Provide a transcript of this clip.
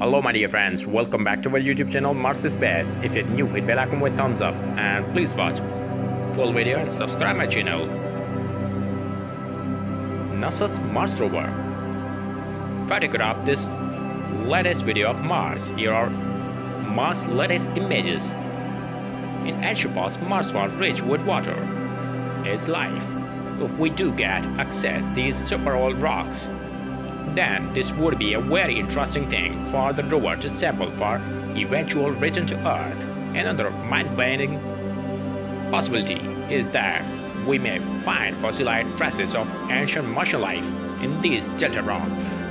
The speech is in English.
Hello my dear friends, welcome back to our YouTube channel Mars Space. If you're new, hit bell icon with thumbs up and please watch full video and subscribe my channel. NASA's Mars rover photographed this latest video of Mars. Here are Mars' latest images. In Archippos, Mars was rich with water. It's life. If we do get access to these super old rocks, then this would be a very interesting thing for the rover to sample for eventual return to Earth. Another mind-bending possibility is that we may find fossilized traces of ancient martian life in these delta rocks.